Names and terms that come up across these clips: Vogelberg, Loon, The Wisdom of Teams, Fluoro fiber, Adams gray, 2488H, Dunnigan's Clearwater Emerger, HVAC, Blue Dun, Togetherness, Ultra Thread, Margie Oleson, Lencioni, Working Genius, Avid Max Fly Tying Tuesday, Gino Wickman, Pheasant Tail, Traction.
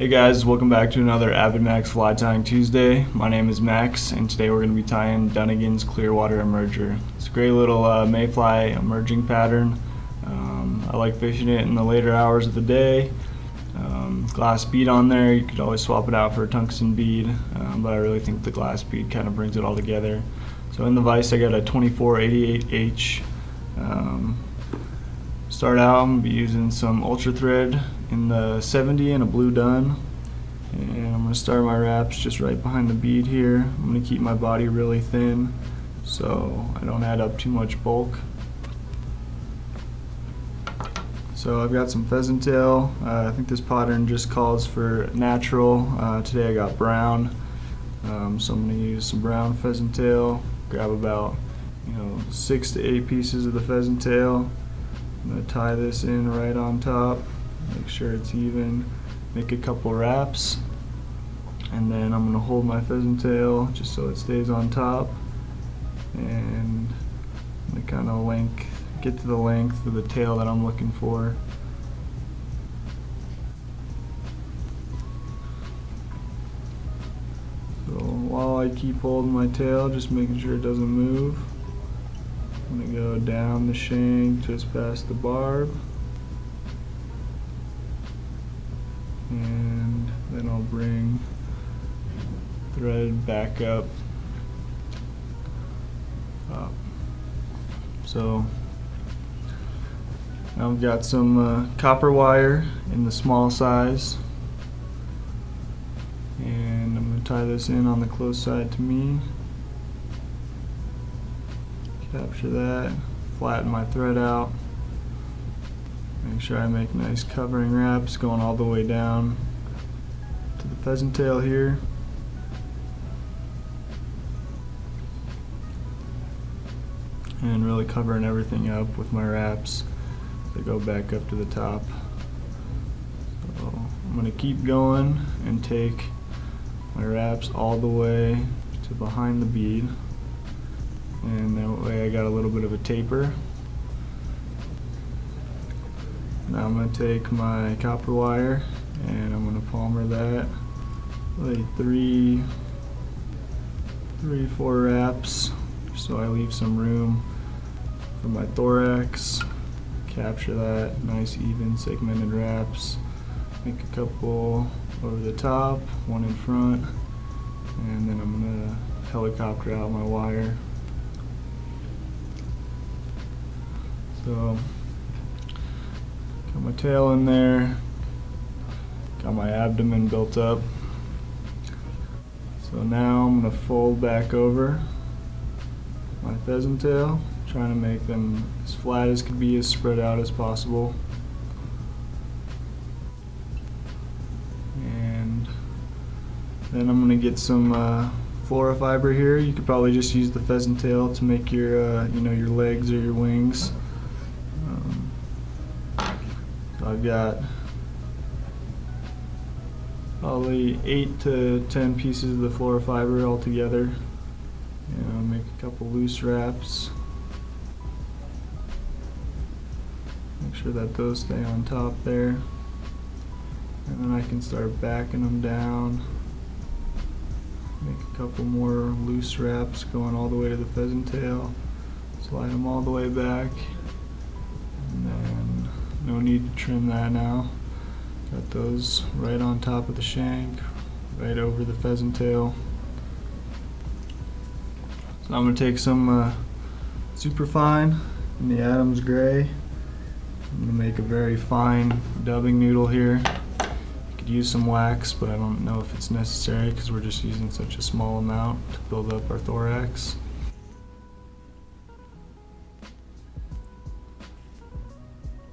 Hey guys, welcome back to another Avid Max Fly Tying Tuesday. My name is Max, and today we're going to be tying Dunnigan's Clearwater Emerger. It's a great little mayfly emerging pattern. I like fishing it in the later hours of the day. Glass bead on there, you could always swap it out for a tungsten bead, but I really think the glass bead kind of brings it all together. So in the vise I got a 2488H. Start out, I'm going to be using some Ultra Thread in the 70 and a Blue Dun, and I'm going to start my wraps just right behind the bead here. I'm going to keep my body really thin so I don't add up too much bulk. So I've got some pheasant tail. I think this pattern just calls for natural. Today I got brown, so I'm going to use some brown pheasant tail. Grab about 6 to 8 pieces of the pheasant tail. I'm going to tie this in right on top. Make sure it's even, make a couple wraps, and then I'm going to hold my pheasant tail just so it stays on top, and I'm going to kind of get to the length of the tail that I'm looking for. So while I keep holding my tail, just making sure it doesn't move, I'm going to go down the shank just past the barb. And then I'll bring thread back up. So now I've got some copper wire in the small size, and I'm going to tie this in on the close side to me. Capture that, flatten my thread out. Make sure I make nice covering wraps going all the way down to the pheasant tail here. And really covering everything up with my wraps that go back up to the top. So I'm going to keep going and take my wraps all the way to behind the bead. And that way I got a little bit of a taper. Now I'm going to take my copper wire and I'm going to palmer that, like three, four wraps, so I leave some room for my thorax. Capture that, nice even segmented wraps. Make a couple over the top, one in front, and then I'm going to helicopter out my wire. So got my tail in there, got my abdomen built up. So now I'm going to fold back over my pheasant tail, trying to make them as flat as could be, as spread out as possible. And then I'm going to get some Fluoro fiber here. You could probably just use the pheasant tail to make your, your legs or your wings. I've got probably 8 to 10 pieces of the Fluoro fiber all together. And I'll make a couple loose wraps. Make sure that those stay on top there. And then I can start backing them down. Make a couple more loose wraps going all the way to the pheasant tail. Slide them all the way back. And then no need to trim that now. Got those right on top of the shank, right over the pheasant tail. So I'm going to take some superfine in the Adams gray. I'm going to make a very fine dubbing noodle here. You could use some wax, but I don't know if it's necessary because we're just using such a small amount to build up our thorax.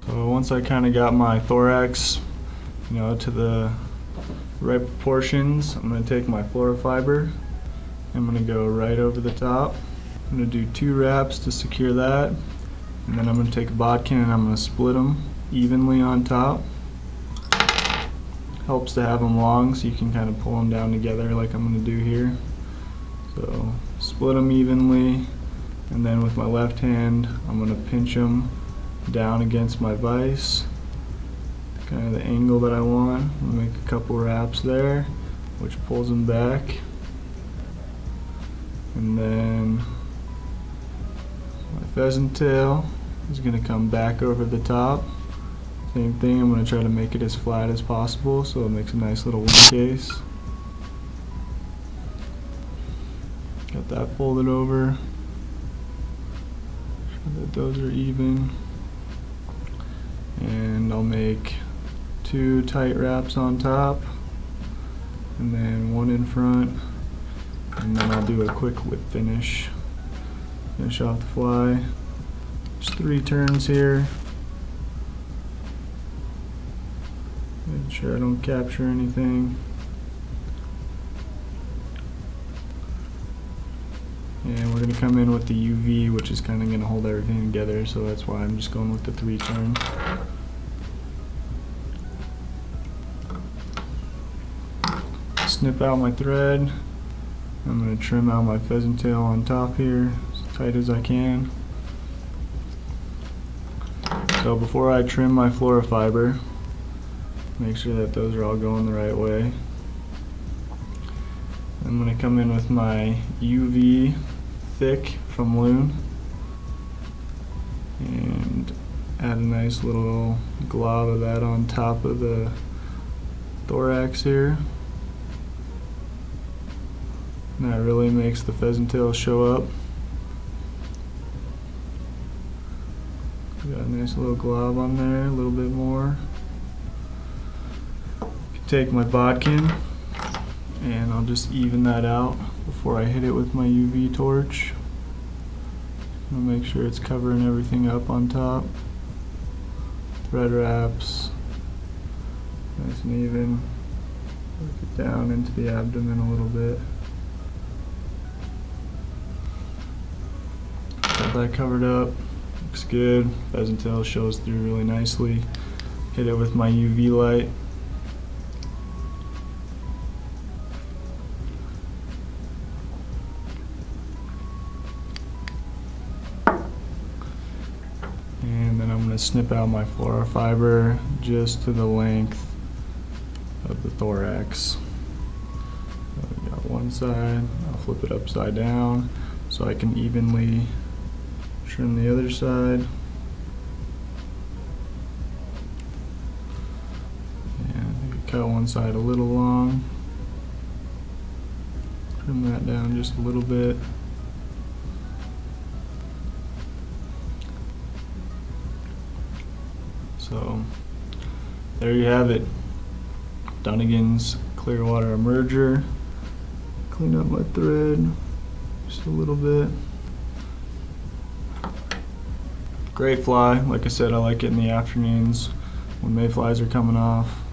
So once I kind of got my thorax, to the right proportions, I'm going to take my Fluoro fiber. I'm going to go right over the top. I'm going to do 2 wraps to secure that, and then I'm going to take a bodkin and I'm going to split them evenly on top. Helps to have them long so you can kind of pull them down together like I'm going to do here. So split them evenly, and then with my left hand I'm going to pinch them down against my vise, kind of the angle that I want. I'll make a couple wraps there, which pulls them back, and then my pheasant tail is going to come back over the top. Same thing, I'm going to try to make it as flat as possible so it makes a nice little wing case. Got that folded over, sure that those are even, and I'll make two tight wraps on top and then one in front, and then I'll do a quick whip finish. Finish off the fly. Just three turns here. Making sure I don't capture anything. And we're going to come in with the UV, which is kind of going to hold everything together, so that's why I'm just going with the three turn. Snip out my thread. I'm going to trim out my pheasant tail on top here as tight as I can. So before I trim my Fluoro fiber, make sure that those are all going the right way. I'm going to come in with my UV thick from Loon and add a nice little glob of that on top of the thorax here. And that really makes the pheasant tail show up. Got a nice little glob on there, a little bit more. Take my bodkin, and I'll just even that out before I hit it with my UV torch. I'll make sure it's covering everything up on top. Thread wraps, nice and even. Work it down into the abdomen a little bit. Got that covered up. Looks good. Pheasant tail shows through really nicely. Hit it with my UV light. And then I'm going to snip out my Fluoro fiber just to the length of the thorax. So we got one side. I'll flip it upside down so I can evenly trim the other side. And cut one side a little long. Trim that down just a little bit. So there you have it. Dunnigan's Clearwater Emerger. Clean up my thread just a little bit. Great fly. Like I said, I like it in the afternoons when mayflies are coming off.